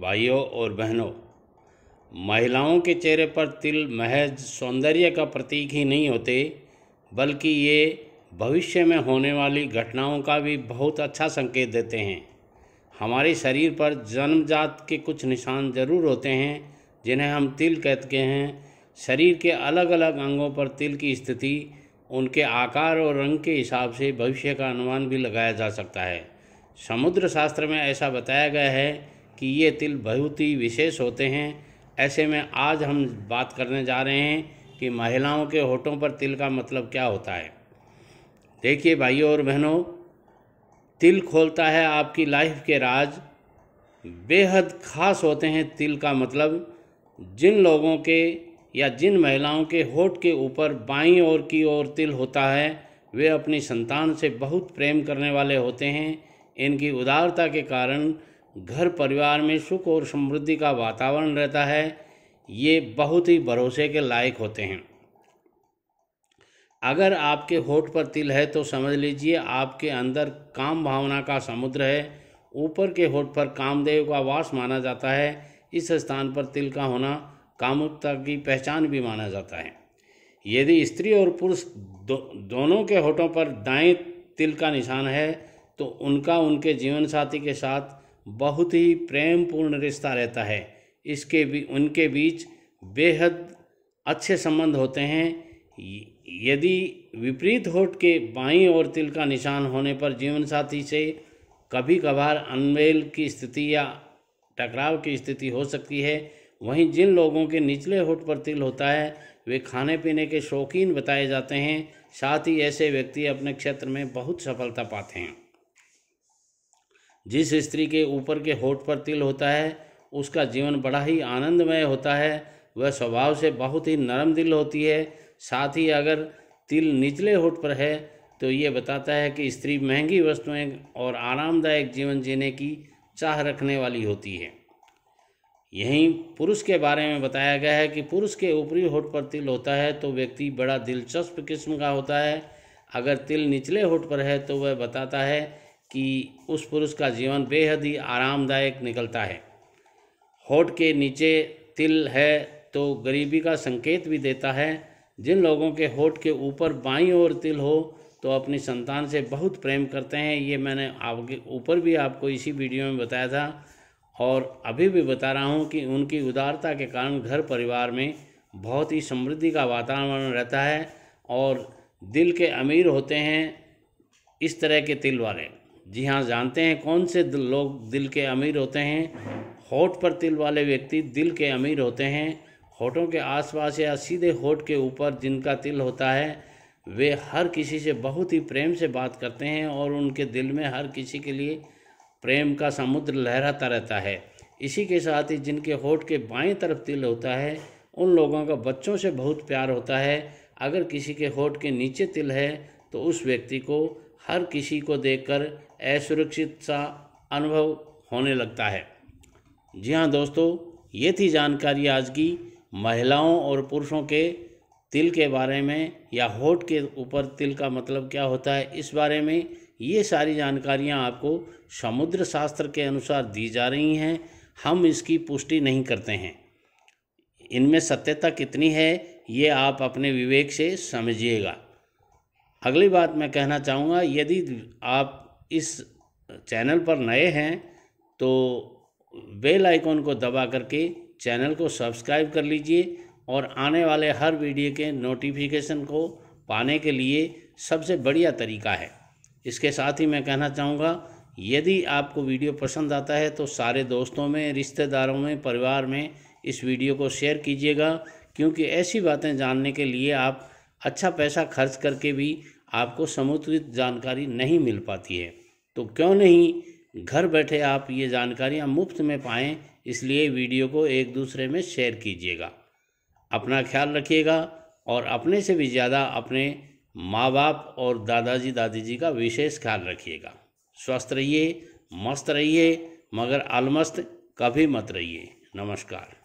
भाइयों और बहनों, महिलाओं के चेहरे पर तिल महज सौंदर्य का प्रतीक ही नहीं होते, बल्कि ये भविष्य में होने वाली घटनाओं का भी बहुत अच्छा संकेत देते हैं। हमारे शरीर पर जन्मजात के कुछ निशान जरूर होते हैं जिन्हें हम तिल कहते हैं। शरीर के अलग अलग अंगों पर तिल की स्थिति, उनके आकार और रंग के हिसाब से भविष्य का अनुमान भी लगाया जा सकता है। समुद्र शास्त्र में ऐसा बताया गया है कि ये तिल बहुत ही विशेष होते हैं। ऐसे में आज हम बात करने जा रहे हैं कि महिलाओं के होठों पर तिल का मतलब क्या होता है। देखिए भाइयों और बहनों, तिल खोलता है आपकी लाइफ के राज, बेहद खास होते हैं। तिल का मतलब जिन लोगों के या जिन महिलाओं के होठ के ऊपर बाईं ओर की ओर तिल होता है, वे अपनी संतान से बहुत प्रेम करने वाले होते हैं। इनकी उदारता के कारण घर परिवार में सुख और समृद्धि का वातावरण रहता है। ये बहुत ही भरोसे के लायक होते हैं। अगर आपके होठ पर तिल है तो समझ लीजिए आपके अंदर काम भावना का समुद्र है। ऊपर के होठ पर कामदेव का वास माना जाता है। इस स्थान पर तिल का होना कामुकता की पहचान भी माना जाता है। यदि स्त्री और पुरुष दोनों के होठों पर दाएं तिल का निशान है तो उनका उनके जीवन साथी के साथ बहुत ही प्रेमपूर्ण रिश्ता रहता है। उनके बीच बेहद अच्छे संबंध होते हैं। यदि विपरीत होठ के बाईं ओर तिल का निशान होने पर जीवन साथी से कभी कभार अनमेल की स्थिति या टकराव की स्थिति हो सकती है। वहीं जिन लोगों के निचले होठ पर तिल होता है वे खाने पीने के शौकीन बताए जाते हैं। साथ ही ऐसे व्यक्ति अपने क्षेत्र में बहुत सफलता पाते हैं। जिस स्त्री के ऊपर के होठ पर तिल होता है उसका जीवन बड़ा ही आनंदमय होता है। वह स्वभाव से बहुत ही नरम दिल होती है। साथ ही अगर तिल निचले होठ पर है तो ये बताता है कि स्त्री महंगी वस्तुएं और आरामदायक जीवन जीने की चाह रखने वाली होती है। यहीं पुरुष के बारे में बताया गया है कि पुरुष के ऊपरी होठ पर तिल होता है तो व्यक्ति बड़ा दिलचस्प किस्म का होता है। अगर तिल निचले होठ पर है तो वह बताता है कि उस पुरुष का जीवन बेहद ही आरामदायक निकलता है। होठ के नीचे तिल है तो गरीबी का संकेत भी देता है। जिन लोगों के होठ के ऊपर बाईं ओर तिल हो तो अपनी संतान से बहुत प्रेम करते हैं। ये मैंने आपके ऊपर भी आपको इसी वीडियो में बताया था और अभी भी बता रहा हूँ कि उनकी उदारता के कारण घर परिवार में बहुत ही समृद्धि का वातावरण रहता है और दिल के अमीर होते हैं इस तरह के तिल वाले। जी हाँ, जानते हैं कौन से लोग दिल के अमीर होते हैं? होठ पर तिल वाले व्यक्ति दिल के अमीर होते हैं। होठों के आसपास या सीधे होठ के ऊपर जिनका तिल होता है वे हर किसी से बहुत ही प्रेम से बात करते हैं और उनके दिल में हर किसी के लिए प्रेम का समुद्र लहराता रहता है। इसी के साथ ही जिनके होठ के बाएं तरफ तिल होता है उन लोगों का बच्चों से बहुत प्यार होता है। अगर किसी के होठ के नीचे तिल है तो उस व्यक्ति को हर किसी को देखकर असुरक्षित सा अनुभव होने लगता है। जी हाँ दोस्तों, ये थी जानकारी आज की महिलाओं और पुरुषों के तिल के बारे में या होठ के ऊपर तिल का मतलब क्या होता है इस बारे में। ये सारी जानकारियाँ आपको समुद्र शास्त्र के अनुसार दी जा रही हैं। हम इसकी पुष्टि नहीं करते हैं। इनमें सत्यता कितनी है ये आप अपने विवेक से समझिएगा। अगली बात मैं कहना चाहूँगा, यदि आप इस चैनल पर नए हैं तो बेल आइकॉन को दबा करके चैनल को सब्सक्राइब कर लीजिए और आने वाले हर वीडियो के नोटिफिकेशन को पाने के लिए सबसे बढ़िया तरीका है। इसके साथ ही मैं कहना चाहूँगा, यदि आपको वीडियो पसंद आता है तो सारे दोस्तों में, रिश्तेदारों में, परिवार में इस वीडियो को शेयर कीजिएगा, क्योंकि ऐसी बातें जानने के लिए आप अच्छा पैसा खर्च करके भी आपको समुचित जानकारी नहीं मिल पाती है। तो क्यों नहीं घर बैठे आप ये जानकारियाँ मुफ्त में पाएँ, इसलिए वीडियो को एक दूसरे में शेयर कीजिएगा। अपना ख्याल रखिएगा और अपने से भी ज़्यादा अपने माँ बाप और दादाजी दादी जी का विशेष ख्याल रखिएगा। स्वस्थ रहिए, मस्त रहिए, मगर अलमस्त कभी मत रहिए। नमस्कार।